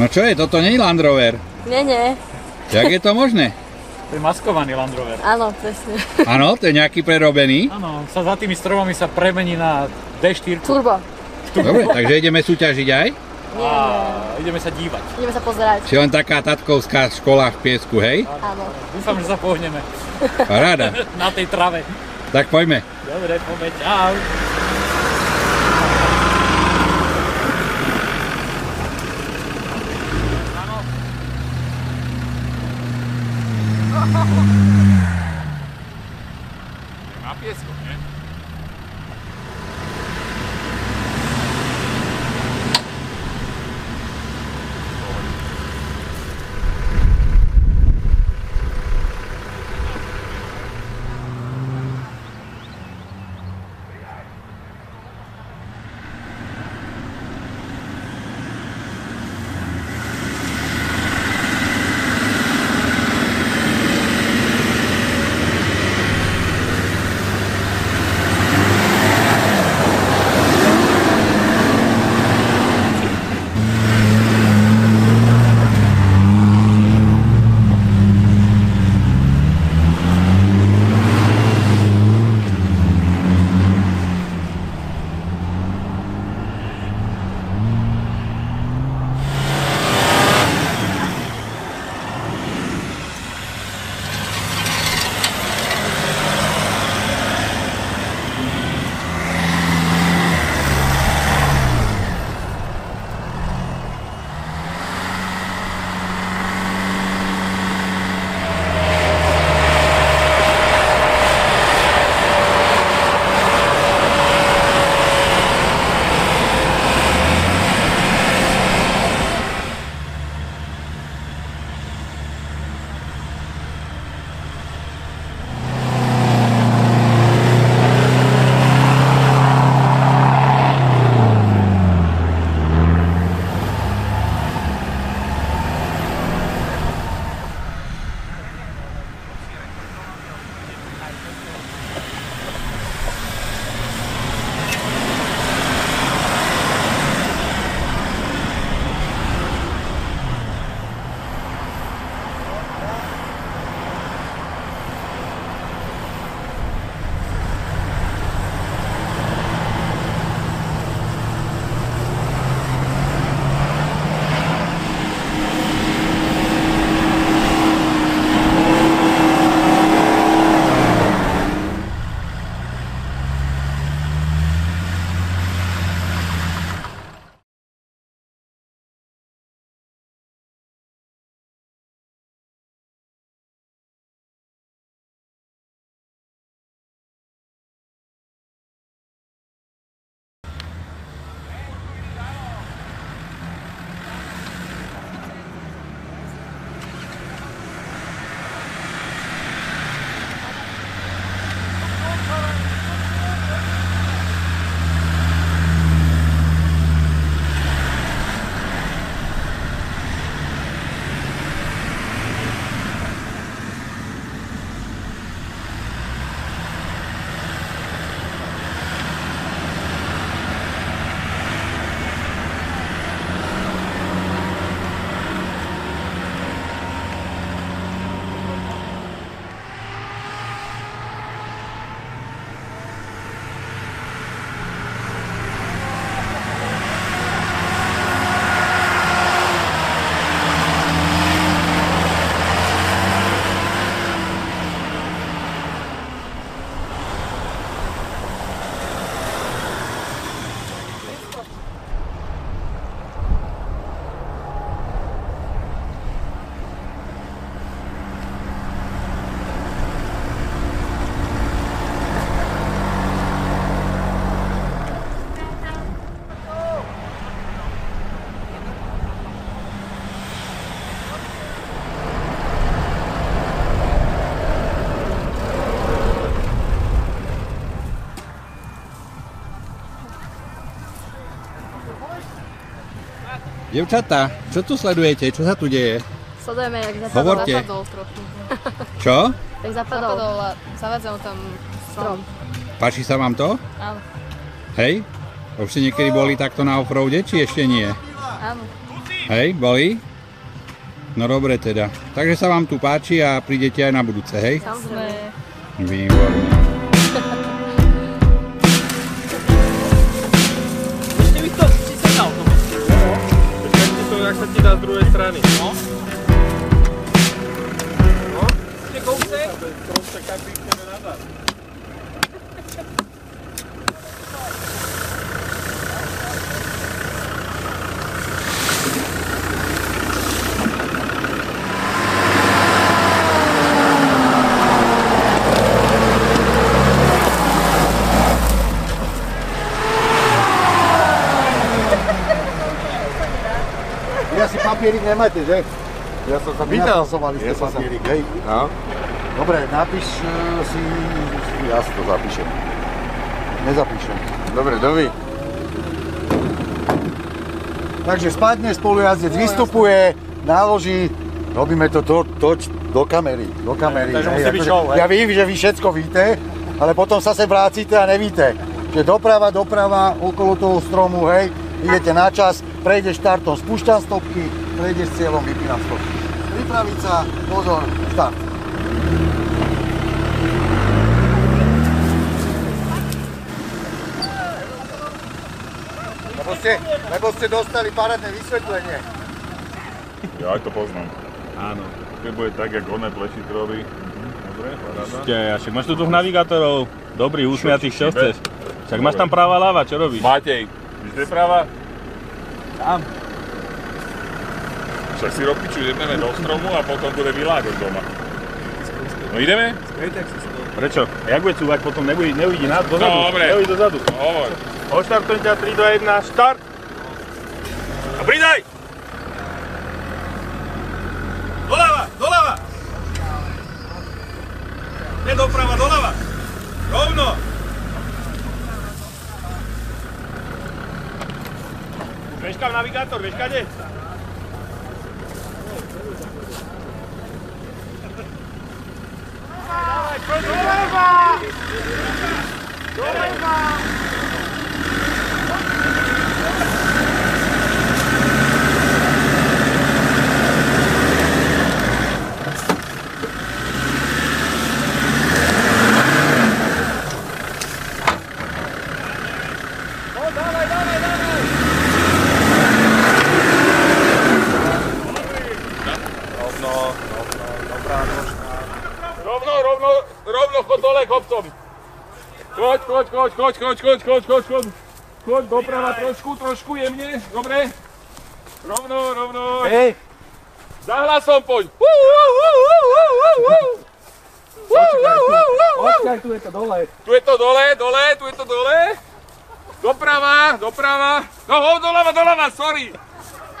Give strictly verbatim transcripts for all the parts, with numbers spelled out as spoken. No čo je, toto nie je Land Rover? Nie, nie. Jak je to možné? To je maskovaný Land Rover. Áno, presne. Áno, to je nejaký prerobený? Áno, sa za tými stromami sa premení na D štyri. Turbo. Dobre, takže ideme súťažiť aj? Nie, ideme sa dívať. Ideme sa pozerať. Či len taká tatkovská škola v Piesku, hej? Áno. Dúfam, že sa pohneme. Paráda. Na tej trave. Tak poďme. Dobre, poďme, čau. Na piesku, nie? Dievčatá, čo tu sledujete? Čo sa tu deje? Sledujeme, jak zapadol, zapadol trochu. Čo? Tak zapadol, zapadol a zavádzal tam strom. Páči sa vám to? Áno. Hej? Už ste niekedy boli takto na offroade, či ešte nie? Áno. Hej, bolí? No dobre teda. Takže sa vám tu páči a prídete aj na budúce, hej? Samozrejme. Výborné. Ešte bych to přisedal. Počkajte to, jak sa ti dá z druhej strany. No. No. Ešte kousek. Kousek tak vyjdeme nazad. Papierik nemáte, že? Ja som sa vynázovali. Ja som papierik, hej. No. Dobre, napíš si... Ja si to zapíšem. Nezapíšem. Dobre, dovi. Takže spadne, spolujazdec vystupuje, náloží, robíme to do, do, do kamery. Do kamery. Takže musí byť show, hej. Ja vím, že vy všetko víte, ale potom sa se vrácite a nevíte. Že doprava, doprava, okolo toho stromu, hej. Idete na čas, prejdeš štartom, spúšťam stopky, prejdeš s cieľom, vypínam stopky. Pripraviť sa, pozor, štart. Lebo ste, lebo ste dostali parádne vysvetlenie. Ja aj to poznám. Áno. Keď bude tak, jak oné plešiť robí. Dobre, paráda. Ešte, ja však máš tu dvoch navigátorov. Dobrý, úsmiatých, čo chceš. Však máš tam práva ľava, čo robíš? Matej. Víš, práva? Tam. Však si ropiču ideme do stromu a potom bude vylágoť doma. No ideme? Prečo? A jak bude cúvať potom? Nebude, neuvidí nás dozadu? Dobre. Neuvidí dozadu. Dobre. Oštartuj ťa tri, dva, jeden, štart! A pridaj! Doľava! Doľava! Ne doprava, doľava! Rovno! Veškám navigátor, vieš kade? Dávaj, poď doleva! Doleva! Choď, choď, choď, choď, choď, choď, choď, choď, choď, choď, doprava trošku, trošku jemne, dobre? Rovno, rovno. Hej. Za hlasom poď. Počkaj, tu je to dole. Tu je to dole, dole, tu je to dole. Doprava, doprava. No, doľava, doľava, sorry.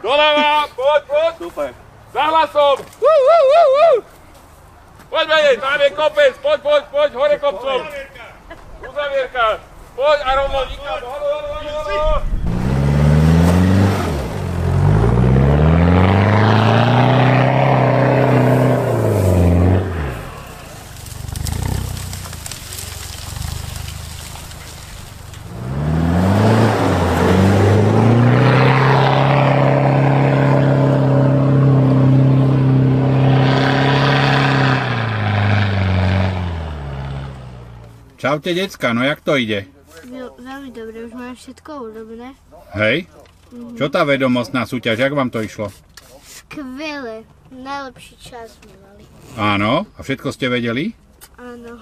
Doľava, poď, poď. Super. Za hlasom. Poď, vedieť, tam je kopec, poď, poď, poď, hore kopcom. Uzavierka, poď a rovno, nikam, holo, holo, holo, holo. Čaute, decka, no jak to ide? No, veľmi dobre, už máme všetko urobené. Hej? Mm-hmm. Čo tá vedomostná súťaž, jak vám to išlo? Skvelé, najlepší čas sme mali. Áno, a všetko ste vedeli? Áno,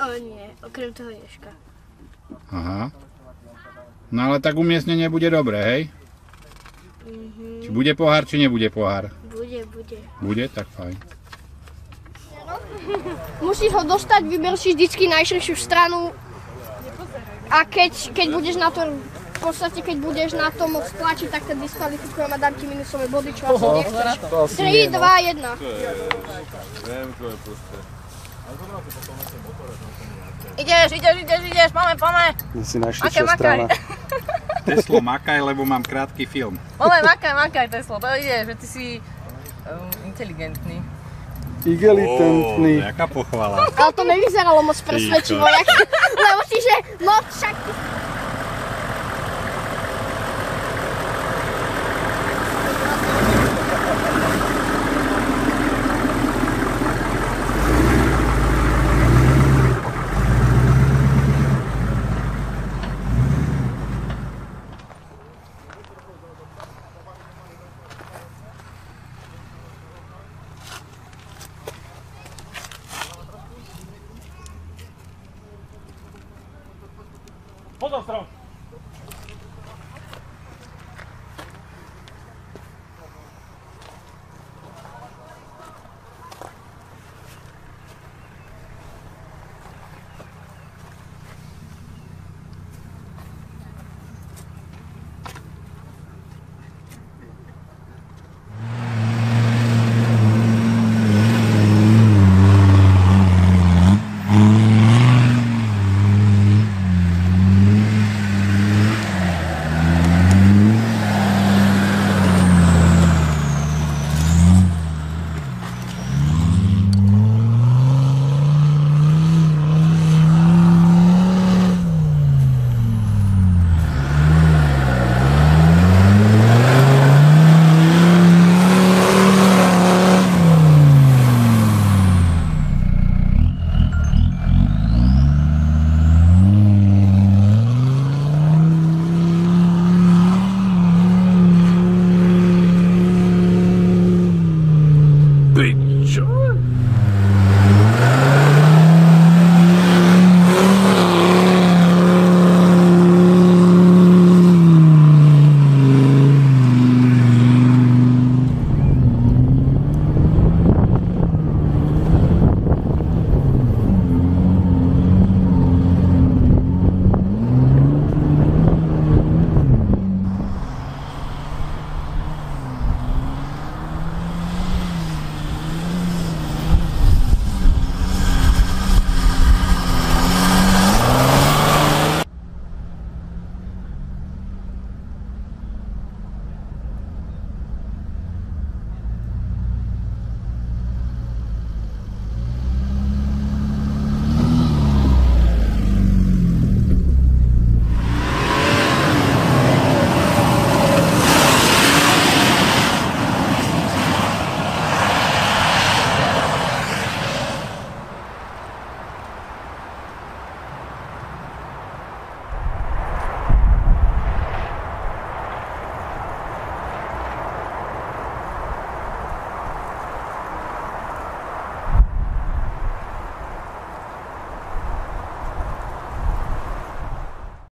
o nie, okrem toho Ježka. Aha. No ale tak umiestnenie bude dobré, hej? Mm-hmm. Či bude pohár, či nebude pohár? Bude, bude. Bude? Tak fajn. Musíš ho dostať, vyber si vždycky najširšiu stranu a keď, keď budeš na tom, v podstate keď budeš na to moc tlačiť, tak to diskvalifikujem a dám ti minusové body, čo asi nechceš. tri, dva, jeden. Ideš, ideš, ideš, ideš, máme, máme. Si najširšia strana. Teslo, makaj, lebo mám krátky film. Máme, makaj, makaj, Teslo, to ide, že ty si um, inteligentný. Igelitentný. Ó, jaká pochvala. Ale to nevyzeralo moc presvedčivo, lebo si, že no však... Poza stronę.